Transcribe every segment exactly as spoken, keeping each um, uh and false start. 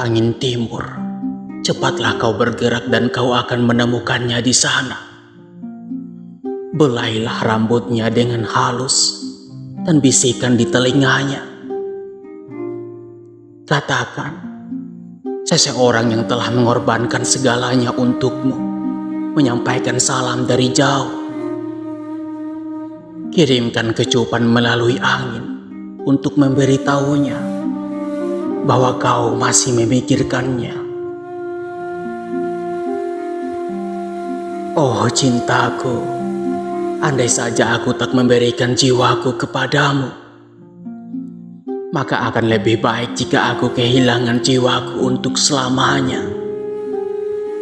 angin timur, cepatlah kau bergerak dan kau akan menemukannya di sana. Belailah rambutnya dengan halus dan bisikan di telinganya. Katakan, seseorang yang telah mengorbankan segalanya untukmu menyampaikan salam dari jauh. Kirimkan kecupan melalui angin untuk memberitahunya bahwa kau masih memikirkannya. Oh cintaku, andai saja aku tak memberikan jiwaku kepadamu, maka akan lebih baik jika aku kehilangan jiwaku untuk selamanya,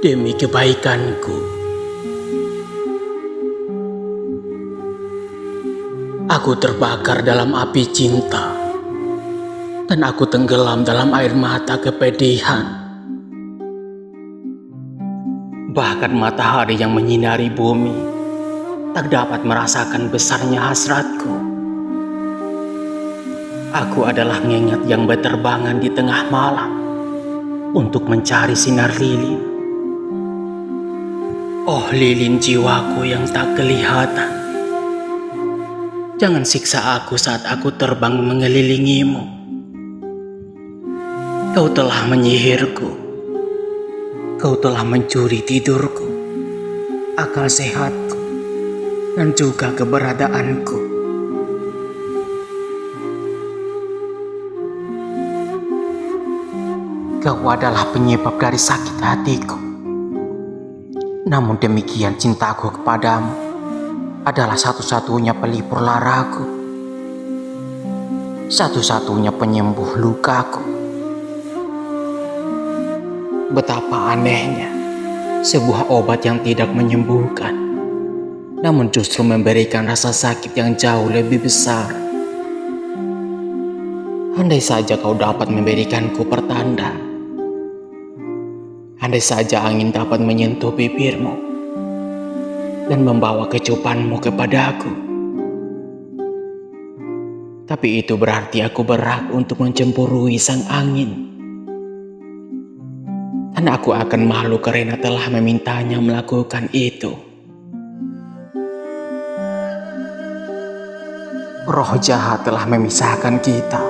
demi kebaikanku. Aku terbakar dalam api cinta, dan aku tenggelam dalam air mata kepedihan. Bahkan matahari yang menyinari bumi tak dapat merasakan besarnya hasratku. Aku adalah ngengat yang berterbangan di tengah malam untuk mencari sinar lilin. Oh lilin jiwaku yang tak kelihatan, jangan siksa aku saat aku terbang mengelilingimu. Kau telah menyihirku, kau telah mencuri tidurku, akal sehatku, dan juga keberadaanku. Kau adalah penyebab dari sakit hatiku. Namun demikian, cintaku kepadamu adalah satu-satunya pelipur laraku, satu-satunya penyembuh lukaku. Betapa anehnya, sebuah obat yang tidak menyembuhkan, namun justru memberikan rasa sakit yang jauh lebih besar. Andai saja kau dapat memberikanku pertanda, andai saja angin dapat menyentuh bibirmu dan membawa kecupanmu kepadaku. Tapi itu berarti aku berhak untuk mencemburui sang angin. Dan aku akan malu karena telah memintanya melakukan itu. Roh jahat telah memisahkan kita.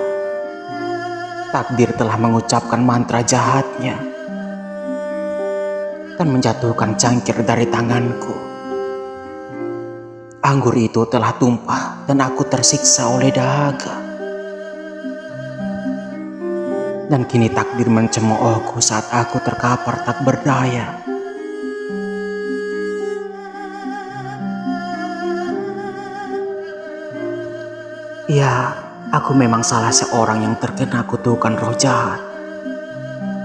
Takdir telah mengucapkan mantra jahatnya dan menjatuhkan cangkir dari tanganku. Anggur itu telah tumpah dan aku tersiksa oleh dahaga. Dan kini takdir mencemoohku saat aku terkapar tak berdaya. Ya, aku memang salah seorang yang terkena kutukan roh jahat,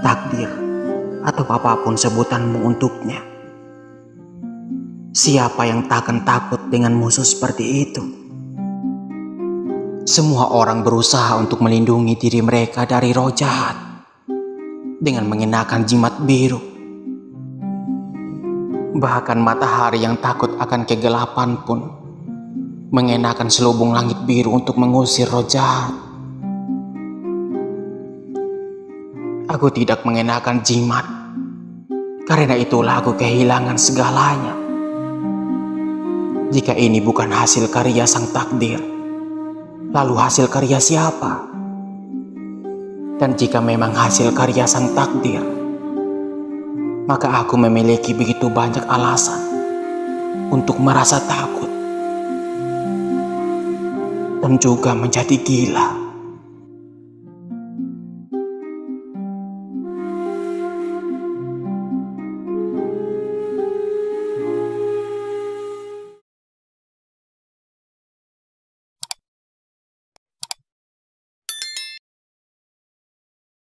takdir, atau apapun sebutanmu untuknya. Siapa yang takkan takut dengan musuh seperti itu? Semua orang berusaha untuk melindungi diri mereka dari roh jahat dengan mengenakan jimat biru. Bahkan matahari yang takut akan kegelapan pun mengenakan selubung langit biru untuk mengusir roh jahat. Aku tidak mengenakan jimat, karena itulah aku kehilangan segalanya. Jika ini bukan hasil karya sang takdir, lalu hasil karya siapa? Dan jika memang hasil karya sang takdir, maka aku memiliki begitu banyak alasan untuk merasa takut dan juga menjadi gila.